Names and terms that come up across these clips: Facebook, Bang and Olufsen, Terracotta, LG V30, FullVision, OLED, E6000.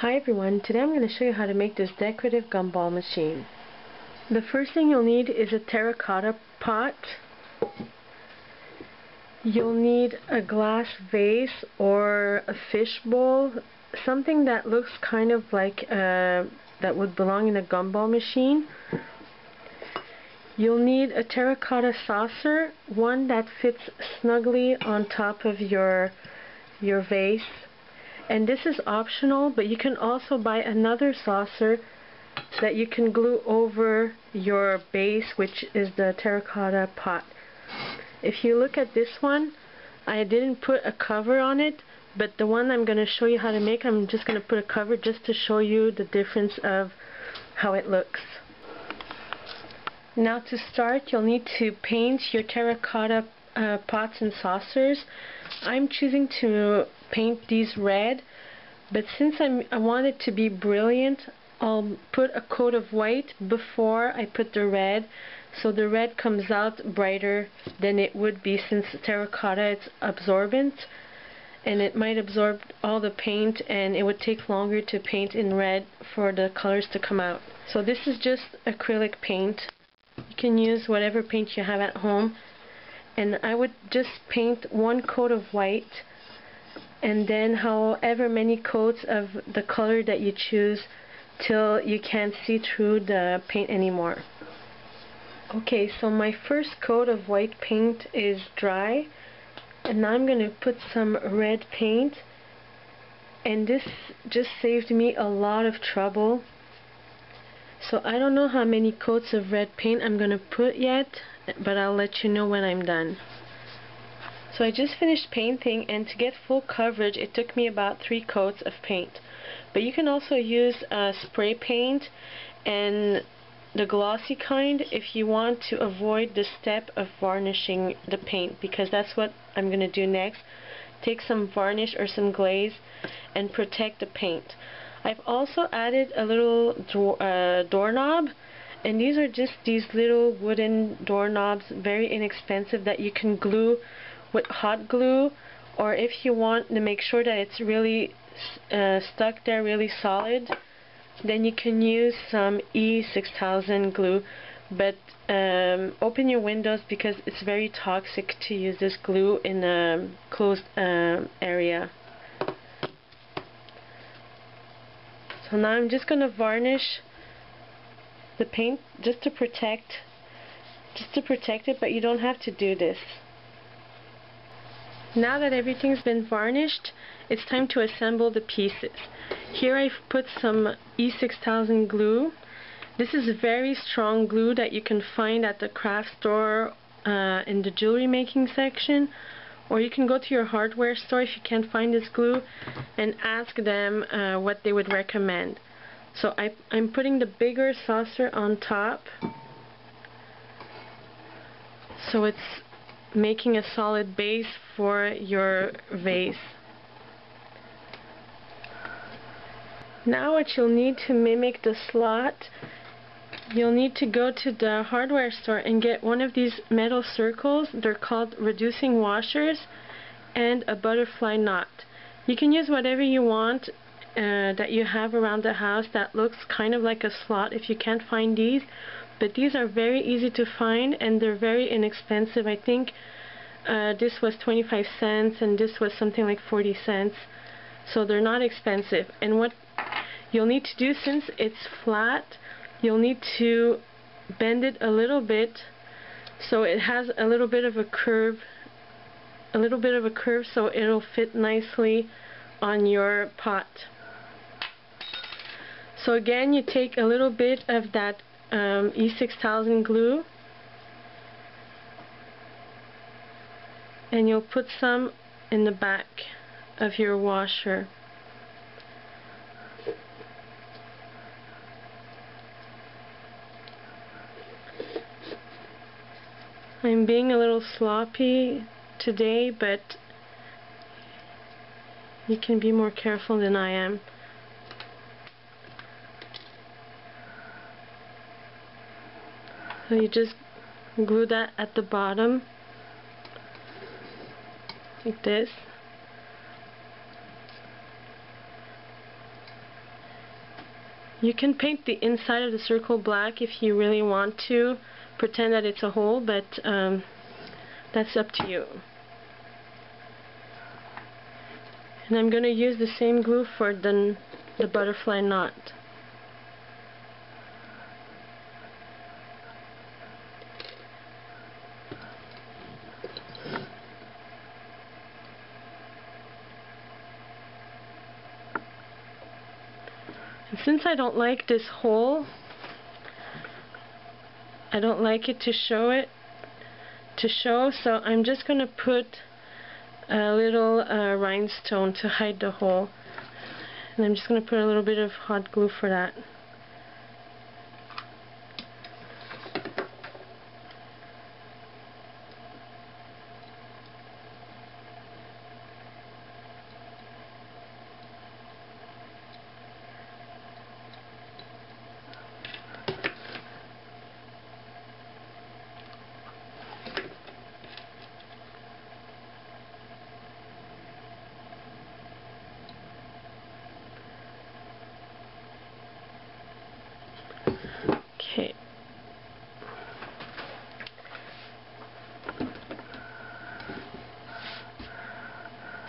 Hi everyone, today I'm going to show you how to make this decorative gumball machine. The first thing you'll need is a terracotta pot. You'll need a glass vase or a fish bowl, something that looks kind of like that would belong in a gumball machine. You'll need a terracotta saucer, one that fits snugly on top of your vase. And this is optional, but you can also buy another saucer that you can glue over your base, which is the terracotta pot. If you look at this one, I didn't put a cover on it, but the one I'm going to show you how to make, I'm just going to put a cover just to show you the difference of how it looks. Now to start, you'll need to paint your terracotta pots and saucers. I'm choosing to paint these red, but since I want it to be brilliant, I'll put a coat of white before I put the red, so the red comes out brighter than it would be, since terracotta is absorbent and it might absorb all the paint and it would take longer to paint in red for the colors to come out. So this is just acrylic paint. You can use whatever paint you have at home. And I would just paint one coat of white, and then however many coats of the color that you choose till you can't see through the paint anymore. Okay, so my first coat of white paint is dry, and now I'm going to put some red paint, and this just saved me a lot of trouble. So I don't know how many coats of red paint I'm going to put yet, but I'll let you know when I'm done. So I just finished painting, and to get full coverage it took me about 3 coats of paint. But you can also use spray paint and the glossy kind if you want to avoid the step of varnishing the paint, because that's what I'm going to do next. Take some varnish or some glaze and protect the paint. I've also added a little doorknob, and these are just these little wooden doorknobs, very inexpensive, that you can glue with hot glue, or if you want to make sure that it's really stuck there, really solid, then you can use some E6000 glue, but open your windows because it's very toxic to use this glue in a closed area. So now I'm just going to varnish the paint just to protect it, but you don't have to do this. Now that everything's been varnished, it's time to assemble the pieces. Here I've put some E6000 glue. This is very strong glue that you can find at the craft store in the jewelry making section, or you can go to your hardware store if you can't find this glue and ask them what they would recommend. So I'm putting the bigger saucer on top, so it's making a solid base for your vase. Now what you'll need to mimic the slot, you'll need to go to the hardware store and get one of these metal circles. They're called reducing washers, and a butterfly knot. You can use whatever you want that you have around the house that looks kind of like a slot if you can't find these, but these are very easy to find and they're very inexpensive. I think this was 25 cents and this was something like 40 cents, so they're not expensive. And what you'll need to do, since it's flat, you'll need to bend it a little bit so it has a little bit of a curve, so it'll fit nicely on your pot. So again, you take a little bit of that E6000 glue, and you'll put some in the back of your washer. I'm being a little sloppy today, but you can be more careful than I am. So you just glue that at the bottom, like this. You can paint the inside of the circle black if you really want to. Pretend that it's a hole, but that's up to you. And I'm going to use the same glue for the butterfly knot. And since I don't like this hole, I don't like it to show, so I'm just going to put a little rhinestone to hide the hole, and I'm just going to put a little bit of hot glue for that.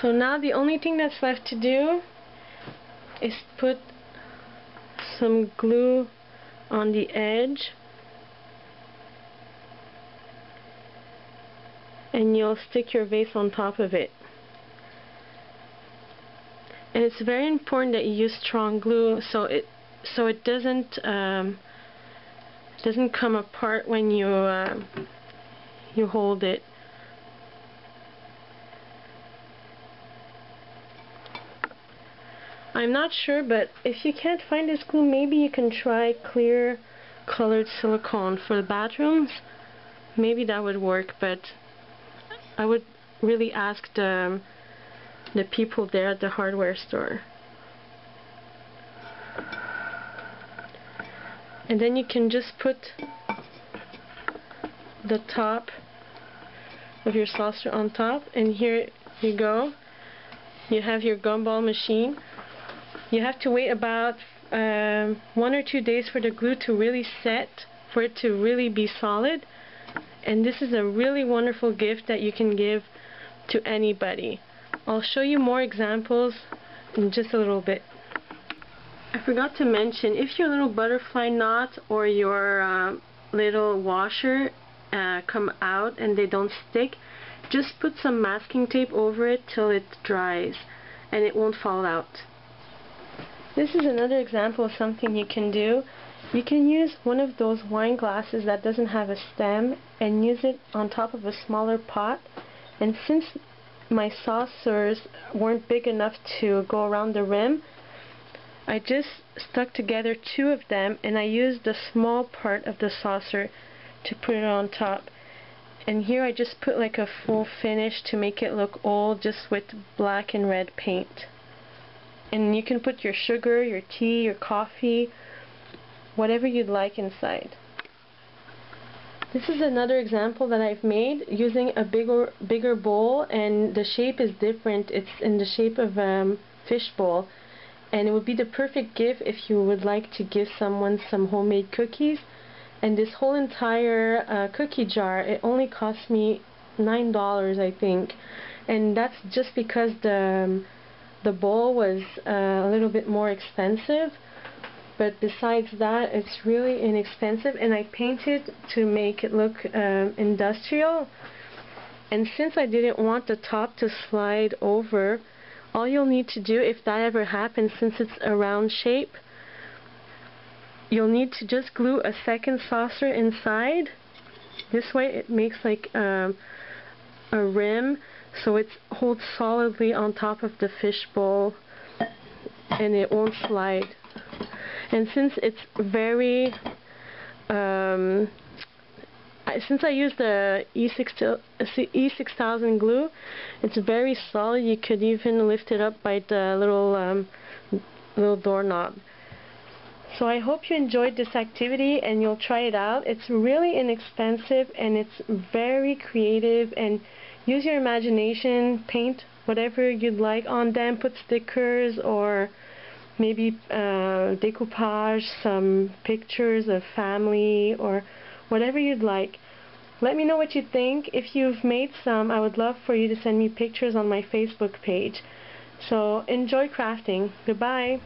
So now the only thing that's left to do is put some glue on the edge, and you'll stick your vase on top of it. And it's very important that you use strong glue so it doesn't come apart when you hold it. I'm not sure, but if you can't find this glue, maybe you can try clear colored silicone for the bathrooms. Maybe that would work, but I would really ask the people there at the hardware store. And then you can just put the top of your saucer on top, and here you go. You have your gumball machine. You have to wait about 1 or 2 days for the glue to really set, for it to really be solid. And this is a really wonderful gift that you can give to anybody. I'll show you more examples in just a little bit. I forgot to mention, if your little butterfly knot or your little washer come out and they don't stick, just put some masking tape over it till it dries and it won't fall out. This is another example of something you can do. You can use one of those wine glasses that doesn't have a stem and use it on top of a smaller pot. And since my saucers weren't big enough to go around the rim, I just stuck together 2 of them, and I used the small part of the saucer to put it on top. And here I just put like a full finish to make it look old, just with black and red paint. And you can put your sugar, your tea, your coffee, whatever you'd like inside. This is another example that I've made using a bigger bowl, and the shape is different. It's in the shape of a fish bowl, and it would be the perfect gift if you would like to give someone some homemade cookies. And this whole entire cookie jar, it only cost me $9, I think, and that's just because the bowl was a little bit more expensive, but besides that, it's really inexpensive, and I painted to make it look industrial. And since I didn't want the top to slide over, all you'll need to do, if that ever happens, since it's a round shape, you'll need to just glue a second saucer inside. This way it makes like a rim, so it holds solidly on top of the fish bowl and it won't slide. And since it's very since I use the E6000 glue, it's very solid. You could even lift it up by the little doorknob. So I hope you enjoyed this activity and you'll try it out. It's really inexpensive and it's very creative, and use your imagination, paint whatever you'd like on them, put stickers or maybe decoupage, some pictures of family or whatever you'd like. Let me know what you think. If you've made some, I would love for you to send me pictures on my Facebook page. So enjoy crafting. Goodbye.